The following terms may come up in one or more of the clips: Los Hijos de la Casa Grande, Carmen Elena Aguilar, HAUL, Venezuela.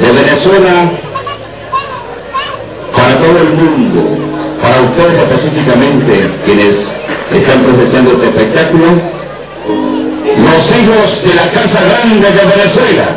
de Venezuela para todo el mundo, para ustedes específicamente quienes están presenciando este espectáculo, Los Hijos de la Casa Grande de Venezuela.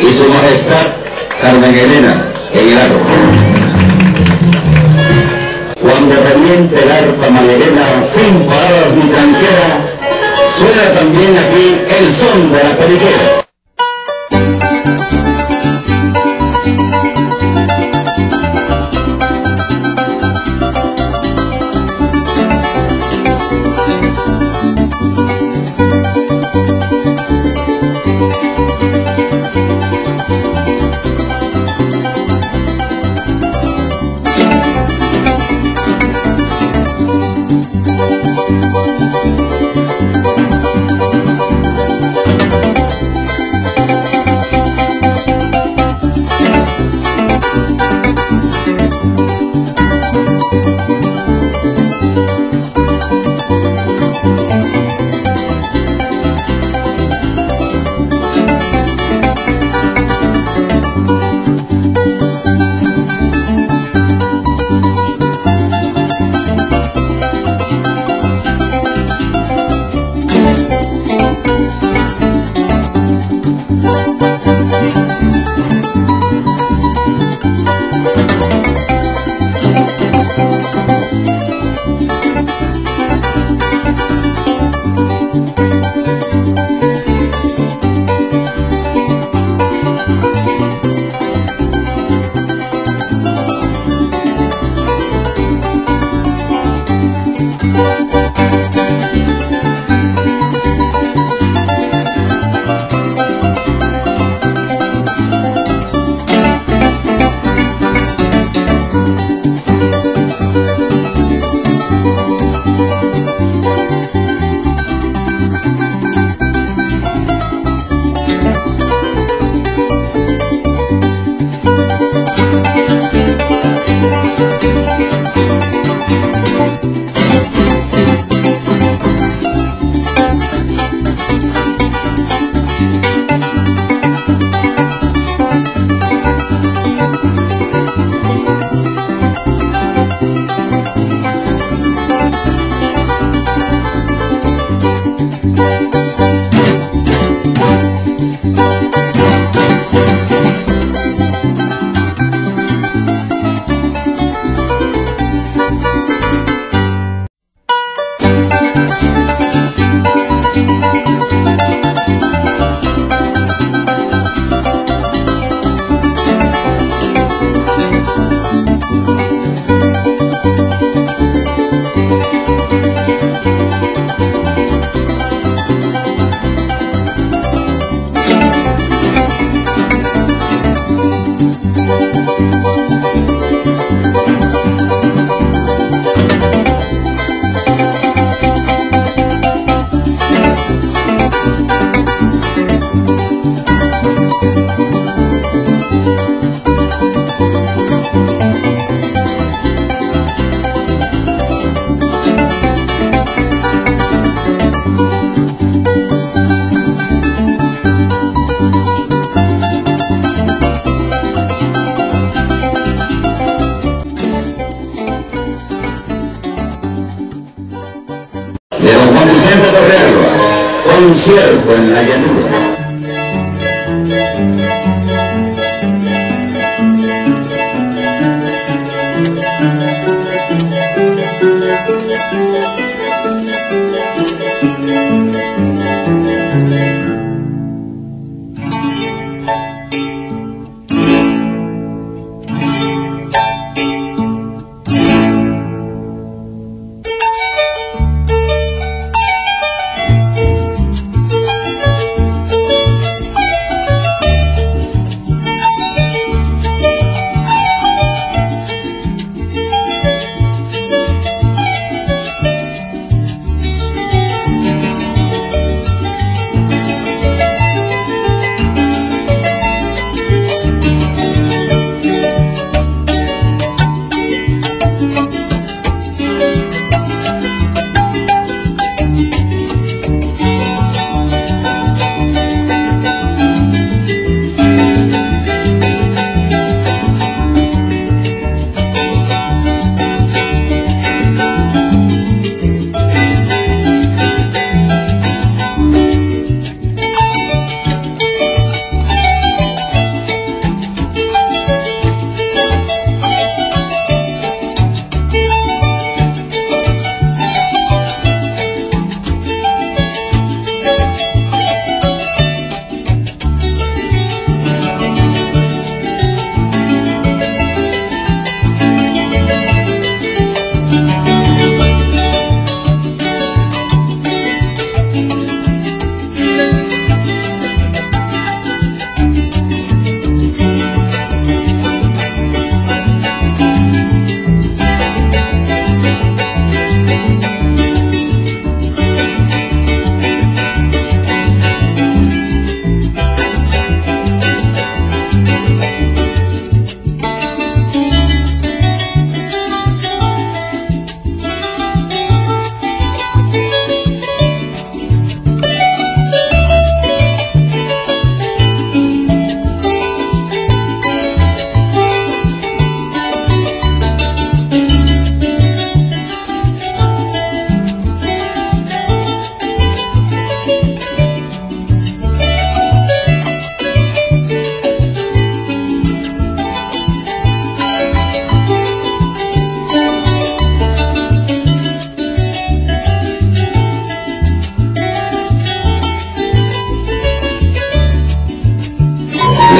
Y su majestad Carmen Elena Aguilar. Cuando reviente el arpa maderera sin paradas ni tranquera, suena también aquí el son de la periquera. un ciervo en la llanura.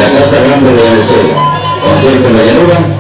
La Casa Grande de Venezuela, concierto en la llanura.